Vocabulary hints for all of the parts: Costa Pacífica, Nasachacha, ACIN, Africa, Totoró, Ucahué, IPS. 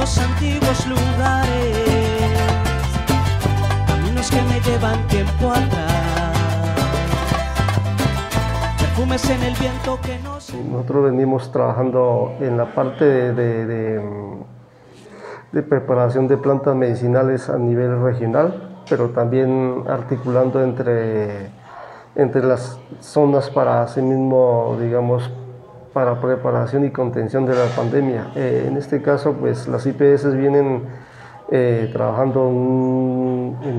los antiguos lugares, caminos que me llevan tiempo atrás, perfumes en el viento que nos... Nosotros venimos trabajando en la parte de preparación de plantas medicinales a nivel regional, pero también articulando entre las zonas para asimismo, digamos, para preparación y contención de la pandemia. En este caso, pues las IPS vienen trabajando en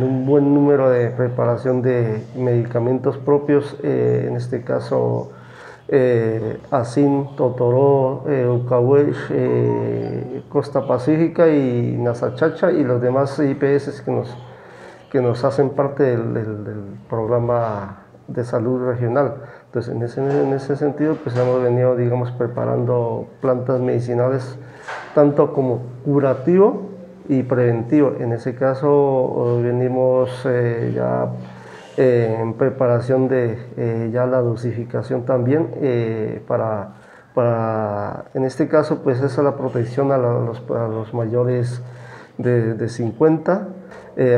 un buen número de preparación de medicamentos propios, en este caso ACIN, Totoró, Ucahué, Costa Pacífica y Nasachacha, y los demás IPS que nos hacen parte del programa de salud regional. Entonces, en ese sentido, pues hemos venido, digamos, preparando plantas medicinales tanto como curativo y preventivo. En ese caso, venimos en preparación de ya la dosificación también, para en este caso, pues esa es la protección a los mayores de 50.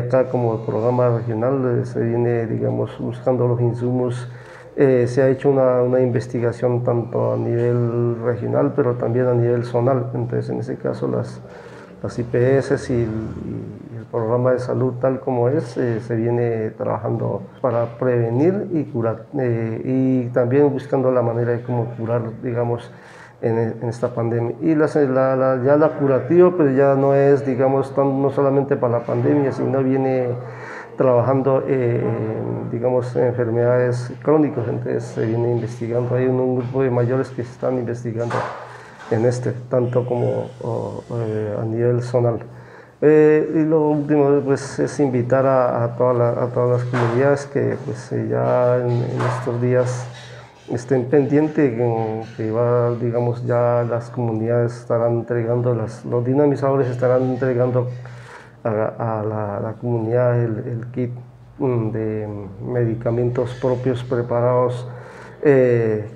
Acá, como el programa regional se viene, digamos, buscando los insumos. Se ha hecho una investigación tanto a nivel regional, pero también a nivel zonal. Entonces, en ese caso, las IPS y el programa de salud tal como es, se viene trabajando para prevenir y curar, y también buscando la manera de cómo curar, digamos, en esta pandemia. Y ya la curativa, pues ya no es, digamos, no solamente para la pandemia, sino viene trabajando, digamos, enfermedades crónicas. Entonces se viene investigando, hay un grupo de mayores que se están investigando en tanto como a nivel zonal. Y lo último, pues, es invitar a todas las comunidades que, pues, ya en estos días estén pendientes, que va, digamos, ya las comunidades estarán entregando, los dinamizadores estarán entregando a la comunidad el kit de medicamentos propios preparados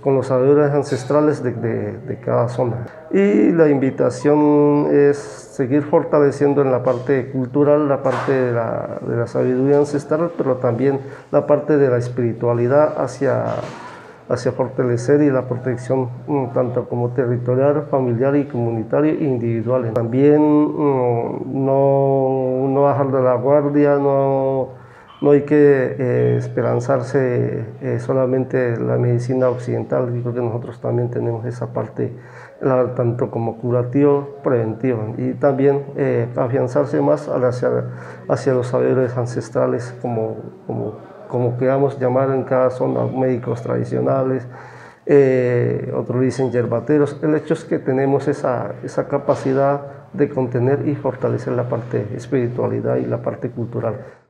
con los saberes ancestrales de cada zona. Y la invitación es seguir fortaleciendo en la parte cultural, la parte de la sabiduría ancestral, pero también la parte de la espiritualidad hacia fortalecer y la protección tanto como territorial, familiar y comunitaria e individual. También no bajar de la guardia, no hay que esperanzarse solamente la medicina occidental. Yo creo que nosotros también tenemos esa parte, tanto como curativo, preventivo, y también afianzarse más hacia los saberes ancestrales, como queramos llamar en cada zona, médicos tradicionales, otros dicen yerbateros. El hecho es que tenemos esa capacidad de contener y fortalecer la parte espiritualidad y la parte cultural.